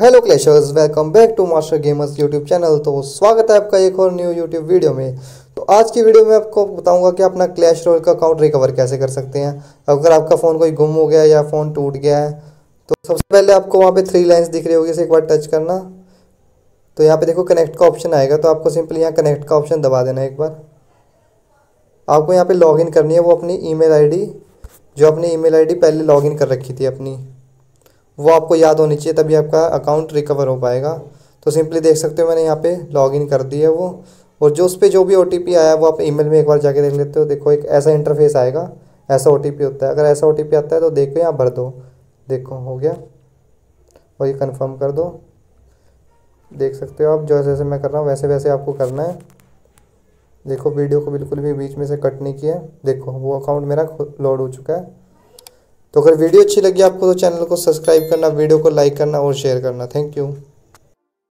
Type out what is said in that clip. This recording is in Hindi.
Hello clashers, welcome back to master gamers YouTube channel. तो स्वागत है आपका एक और न्यू यूट्यूब वीडियो में। तो आज की वीडियो में आपको बताऊंगा कि अपना क्लैश रॉयल का अकाउंट रिकवर कैसे कर सकते हैं अगर आपका फ़ोन कोई गुम हो गया या फ़ोन टूट गया है। तो सबसे पहले आपको वहाँ पे थ्री लाइन्स दिख रही होगी, इसे एक बार टच करना। तो यहाँ पर देखो कनेक्ट का ऑप्शन आएगा, तो आपको सिंपली यहाँ कनेक्ट का ऑप्शन दबा देना। एक बार आपको यहाँ पर लॉग इन करनी है, वो अपनी ईमेल आईडी, जो अपनी ईमेल आईडी पहले लॉग इन कर रखी थी अपनी, वो आपको याद होनी चाहिए, तभी आपका अकाउंट रिकवर हो पाएगा। तो सिंपली देख सकते हो मैंने यहाँ पे लॉगिन कर दी है वो, और जो उस पर जो भी OTP आया वो आप ईमेल में एक बार जाके देख लेते हो। देखो एक ऐसा इंटरफेस आएगा, ऐसा OTP होता है। अगर ऐसा OTP आता है तो देखो यहाँ भर दो, देखो हो गया, और ये कन्फर्म कर दो। देख सकते हो आप, जैसे जैसे मैं कर रहा हूँ वैसे वैसे आपको करना है। देखो वीडियो को बिल्कुल भी बीच में से कट नहीं किया। देखो वो अकाउंट मेरा लोड हो चुका है। तो अगर वीडियो अच्छी लगी आपको तो चैनल को सब्सक्राइब करना, वीडियो को लाइक करना और शेयर करना। Thank you.